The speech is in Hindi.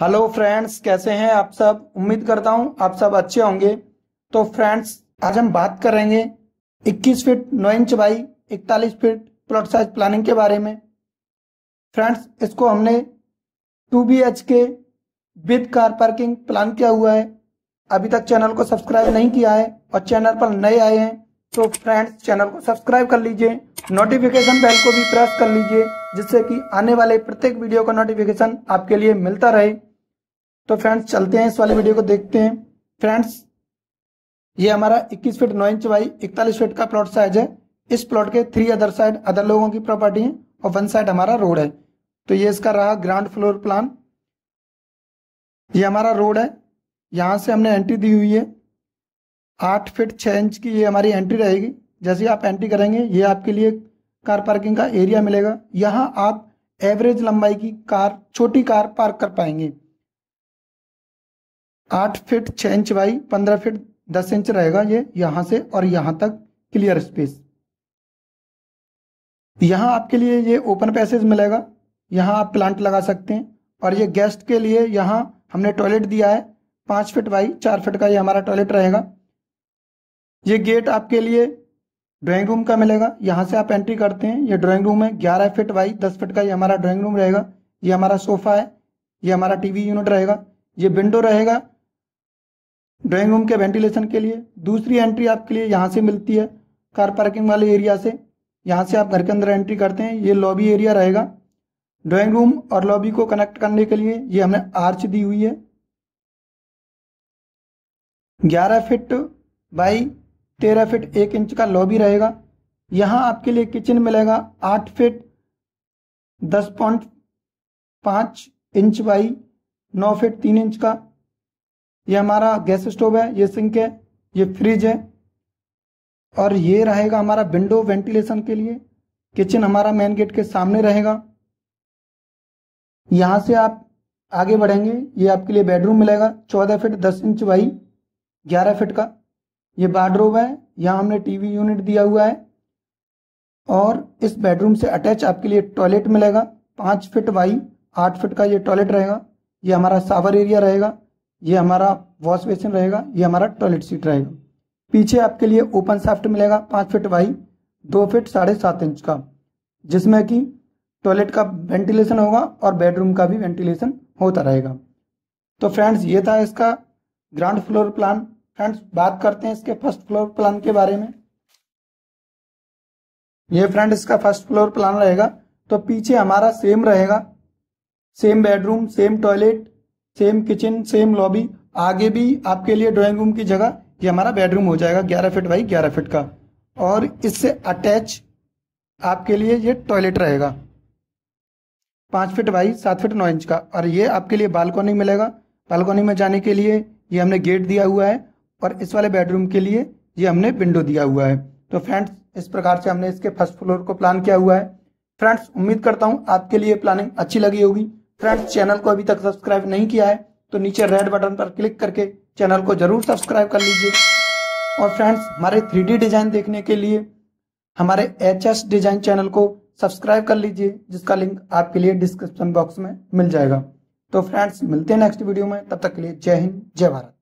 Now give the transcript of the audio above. हेलो फ्रेंड्स, कैसे हैं आप सब। उम्मीद करता हूं आप सब अच्छे होंगे। तो फ्रेंड्स, आज हम बात करेंगे 21 feet 9 inch by 41 feet plot size planning के बारे में। फ्रेंड्स, इसको हमने 2 BHK with car parking plan किया हुआ है। अभी तक चैनल को सब्सक्राइब नहीं किया है और चैनल पर नए आए हैं तो फ्रेंड्स चैनल को सब्सक्राइब कर लीजिए, नोटिफिकेशन बेल को भी प्रेस कर लीजिए जिससे कि आने वाले प्रत्येक वीडियो का नोटिफिकेशन आपके लिए मिलता रहे। तो फ्रेंड्स, चलते हैं इस वाले वीडियो को देखते हैं। फ्रेंड्स, ये हमारा 21 फीट 9 इंच बाई 41 फीट का प्लॉट साइज है। इस प्लॉट के 3 अदर साइड अदर लोगों की प्रॉपर्टी है और 1 साइड हमारा रोड है। तो ये इसका रहा ग्राउंड फ्लोर प्लान। ये हमारा रोड है, यहाँ से हमने एंट्री दी हुई है 8 फीट 6 इंच की। ये हमारी एंट्री रहेगी। जैसे आप एंट्री करेंगे ये आपके लिए कार पार्किंग का एरिया मिलेगा। यहाँ आप एवरेज लंबाई की कार, छोटी कार पार्क कर पाएंगे। 8 feet 6 inch by 15 feet 10 inch रहेगा ये, यहाँ से और यहाँ तक क्लियर स्पेस। यहाँ आपके लिए ये ओपन पैसेज मिलेगा, यहाँ आप प्लांट लगा सकते हैं। और ये गेस्ट के लिए यहाँ हमने टॉयलेट दिया है 5 फीट बाई 4 फीट का। ये हमारा टॉयलेट रहेगा। ये गेट आपके लिए ड्राइंग रूम का मिलेगा, यहाँ से आप एंट्री करते हैं। ये ड्राइंग रूम है 11 फीट बाई 10 फीट का। ये हमारा ड्राइंग रूम रहेगा। ये हमारा सोफा है, ये हमारा टीवी यूनिट रहेगा, ये विंडो रहेगा ड्राइंग रूम के वेंटिलेशन के लिए। दूसरी एंट्री आपके लिए यहाँ से मिलती है कार पार्किंग वाले एरिया से। यहाँ से आप घर के अंदर एंट्री करते हैं। ये लॉबी एरिया रहेगा। ड्राइंग रूम और लॉबी को कनेक्ट करने के लिए ये हमने आर्च दी हुई है 11 फीट बाई 13 फीट 1 इंच का लॉबी रहेगा। यहाँ आपके लिए किचन मिलेगा 8 feet 10.5 inch by 9 feet 3 inch का। ये हमारा गैस स्टोव है, ये सिंक है, ये फ्रिज है और ये रहेगा हमारा विंडो वेंटिलेशन के लिए। किचन हमारा मेन गेट के सामने रहेगा। यहाँ से आप आगे बढ़ेंगे, ये आपके लिए बेडरूम मिलेगा 14 फीट 10 इंच बाई 11 फीट का। ये वार्डरोब है, यहाँ हमने टीवी यूनिट दिया हुआ है। और इस बेडरूम से अटैच आपके लिए टॉयलेट मिलेगा 5 फीट बाई 8 फीट का। ये टॉयलेट रहेगा। ये हमारा शावर एरिया रहेगा, ये हमारा वॉश बेसिन रहेगा, ये हमारा टॉयलेट सीट रहेगा। पीछे आपके लिए ओपन शाफ्ट मिलेगा 5 फीट बाई 2 फीट 7.5 इंच का, जिसमें कि टॉयलेट का वेंटिलेशन होगा और बेडरूम का भी वेंटिलेशन होता रहेगा। तो फ्रेंड्स, ये था इसका ग्राउंड फ्लोर प्लान। फ्रेंड्स, बात करते हैं इसके फर्स्ट फ्लोर प्लान के बारे में। ये फ्रेंड्स इसका फर्स्ट फ्लोर प्लान रहेगा। तो पीछे हमारा सेम रहेगा, same bedroom, same toilet, same kitchen, same lobby. आगे भी आपके लिए ड्राइंग रूम की जगह ये हमारा बेडरूम हो जाएगा 11 फीट बाई 11 फीट का। और इससे अटैच आपके लिए ये टॉयलेट रहेगा 5 फीट बाई 7 फीट 9 इंच का। और ये आपके लिए बालकोनी मिलेगा। बालकोनी में जाने के लिए ये हमने गेट दिया हुआ है और इस वाले बेडरूम के लिए ये हमने विंडो दिया हुआ है। तो फ्रेंड्स, इस प्रकार से हमने इसके फर्स्ट फ्लोर को प्लान किया हुआ है। फ्रेंड्स, उम्मीद करता हूँ आपके लिए प्लानिंग अच्छी लगी होगी। फ्रेंड्स, चैनल को अभी तक सब्सक्राइब नहीं किया है तो नीचे रेड बटन पर क्लिक करके चैनल को जरूर सब्सक्राइब कर लीजिए। और फ्रेंड्स, हमारे 3D डिजाइन देखने के लिए हमारे HS डिजाइन चैनल को सब्सक्राइब कर लीजिए, जिसका लिंक आपके लिए डिस्क्रिप्शन बॉक्स में मिल जाएगा। तो फ्रेंड्स, मिलते हैं नेक्स्ट वीडियो में। तब तक के लिए जय हिंद, जय भारत।